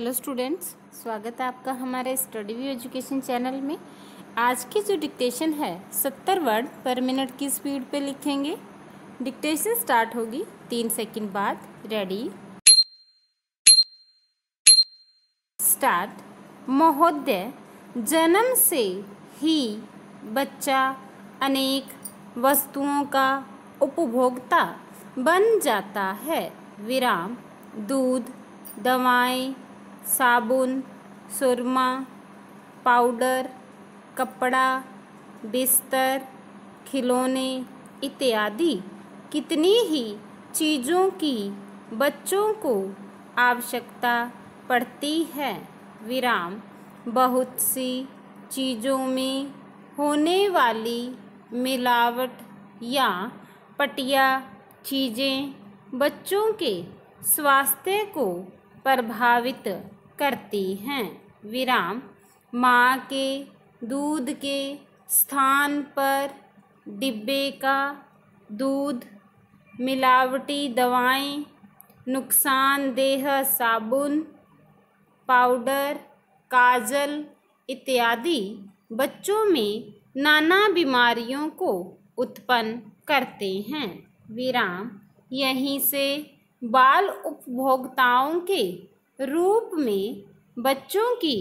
Hello students, स्वागत है आपका हमारे स्टडी व्यू एजुकेशन चैनल में। आज की जो डिक्टेशन है 70 वर्ड पर मिनट की स्पीड पे लिखेंगे। डिक्टेशन स्टार्ट होगी 3 सेकंड बाद। Ready start. महोदय, जन्म से ही बच्चा अनेक वस्तुओं का उपभोक्ता बन जाता है। विराम। दूध, दवाएं, साबुन, सुरमा, पाउडर, कपड़ा, बिस्तर, खिलौने इत्यादि कितनी ही चीज़ों की बच्चों को आवश्यकता पड़ती है। विराम। बहुत सी चीज़ों में होने वाली मिलावट या पटिया चीज़ें बच्चों के स्वास्थ्य को प्रभावित करती हैं। विराम। माँ के दूध के स्थान पर डिब्बे का दूध, मिलावटी दवाएं, नुकसानदेह साबुन, पाउडर, काजल इत्यादि बच्चों में नाना बीमारियों को उत्पन्न करते हैं। विराम। यहीं से बाल उपभोक्ताओं के रूप में बच्चों की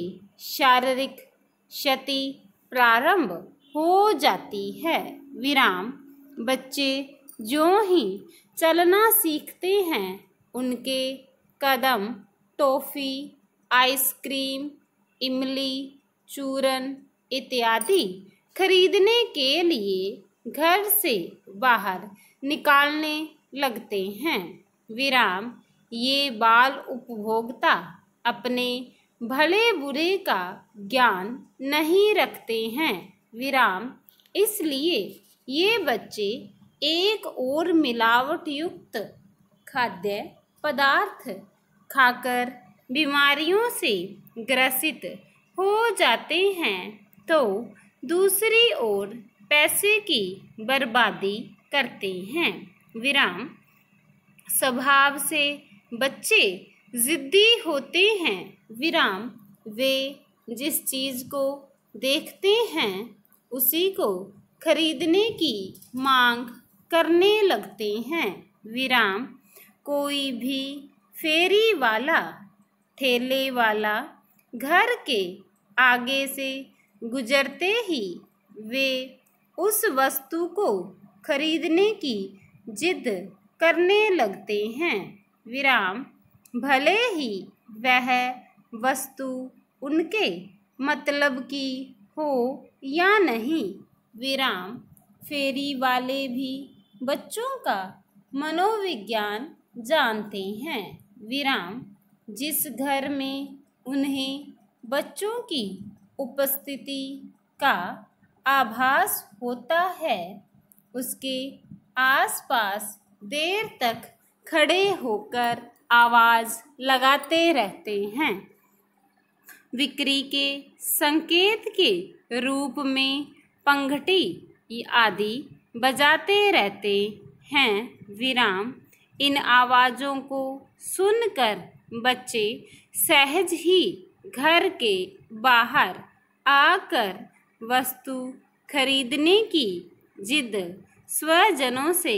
शारीरिक क्षति प्रारंभ हो जाती है। विराम। बच्चे ज्यों ही चलना सीखते हैं, उनके कदम टॉफ़ी, आइसक्रीम, इमली, चूरन इत्यादि खरीदने के लिए घर से बाहर निकालने लगते हैं। विराम। ये बाल उपभोक्ता अपने भले बुरे का ज्ञान नहीं रखते हैं। विराम। इसलिए ये बच्चे एक और मिलावट युक्त खाद्य पदार्थ खाकर बीमारियों से ग्रसित हो जाते हैं, तो दूसरी ओर पैसे की बर्बादी करते हैं। विराम। स्वभाव से बच्चे ज़िद्दी होते हैं। विराम। वे जिस चीज़ को देखते हैं उसी को खरीदने की मांग करने लगते हैं। विराम। कोई भी फेरी वाला, ठेले वाला घर के आगे से गुजरते ही वे उस वस्तु को खरीदने की जिद करने लगते हैं। विराम। भले ही वह वस्तु उनके मतलब की हो या नहीं। विराम। फेरी वाले भी बच्चों का मनोविज्ञान जानते हैं। विराम। जिस घर में उन्हें बच्चों की उपस्थिति का आभास होता है, उसके आसपास देर तक खड़े होकर आवाज़ लगाते रहते हैं। विक्री के संकेत के रूप में पंघटी आदि बजाते रहते हैं। विराम। इन आवाज़ों को सुनकर बच्चे सहज ही घर के बाहर आकर वस्तु खरीदने की जिद स्वजनों से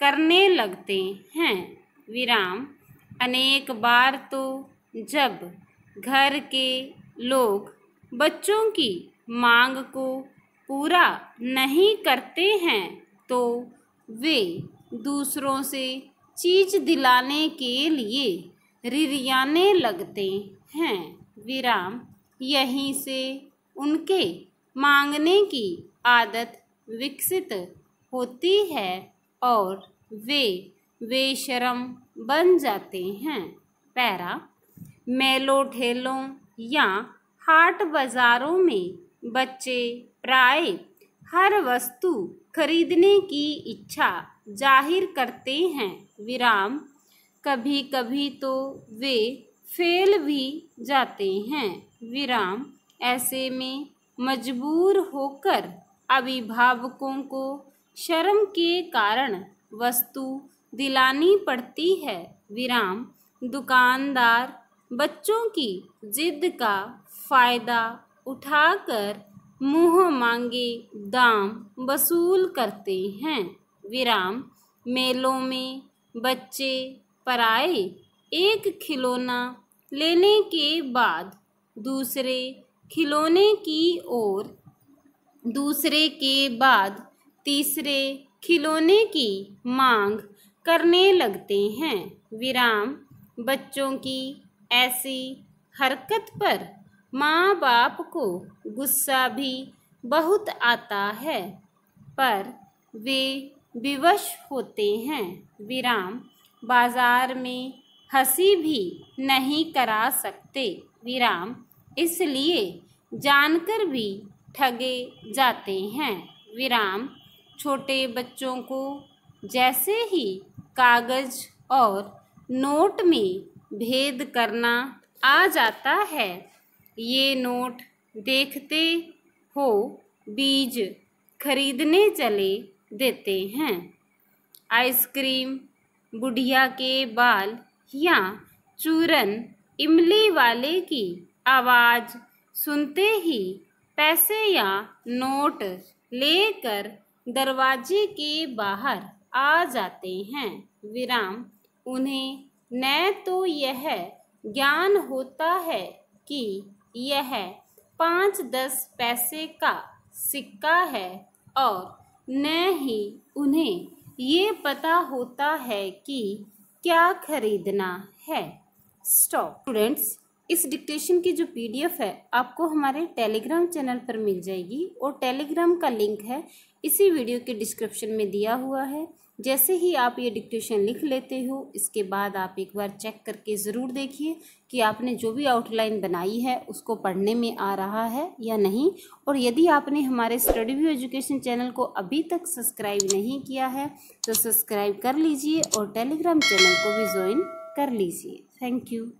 करने लगते हैं। विराम। अनेक बार तो जब घर के लोग बच्चों की मांग को पूरा नहीं करते हैं, तो वे दूसरों से चीज़ दिलाने के लिए रिरियाने लगते हैं। विराम। यहीं से उनके मांगने की आदत विकसित होती है और वे शर्म बन जाते हैं। पैरा। मेलों, ठेलों या हाट बाज़ारों में बच्चे प्राय हर वस्तु खरीदने की इच्छा जाहिर करते हैं। विराम। कभी कभी तो वे फेल भी जाते हैं। विराम। ऐसे में मजबूर होकर अभिभावकों को शर्म के कारण वस्तु दिलानी पड़ती है। विराम। दुकानदार बच्चों की जिद का फ़ायदा उठाकर मुँह मांगे दाम वसूल करते हैं। विराम मेलों में बच्चे पराए एक खिलौना लेने के बाद दूसरे खिलौने की ओर, दूसरे के बाद तीसरे खिलौने की मांग करने लगते हैं। विराम बच्चों की ऐसी हरकत पर माँ बाप को गुस्सा भी बहुत आता है, पर वे विवश होते हैं। विराम बाजार में हंसी भी नहीं करा सकते। विराम इसलिए जानकर भी ठगे जाते हैं। विराम छोटे बच्चों को जैसे ही कागज़ और नोट में भेद करना आ जाता है, ये नोट देखते हो बीज खरीदने चले देते हैं। आइसक्रीम, बुढ़िया के बाल या चूरन इमली वाले की आवाज़ सुनते ही पैसे या नोट लेकर दरवाजे के बाहर आ जाते हैं। विराम उन्हें न तो यह ज्ञान होता है कि यह 5-10 पैसे का सिक्का है और न ही उन्हें ये पता होता है कि क्या खरीदना है। स्टॉप। स्टूडेंट्स, इस डिक्टेशन की जो PDF है आपको हमारे टेलीग्राम चैनल पर मिल जाएगी और टेलीग्राम का लिंक है इसी वीडियो के डिस्क्रिप्शन में दिया हुआ है। जैसे ही आप ये डिक्टेशन लिख लेते हो, इसके बाद आप एक बार चेक करके ज़रूर देखिए कि आपने जो भी आउटलाइन बनाई है उसको पढ़ने में आ रहा है या नहीं। और यदि आपने हमारे स्टडी व्यू एजुकेशन चैनल को अभी तक सब्सक्राइब नहीं किया है तो सब्सक्राइब कर लीजिए और टेलीग्राम चैनल को भी ज्वाइन कर लीजिए। Thank you.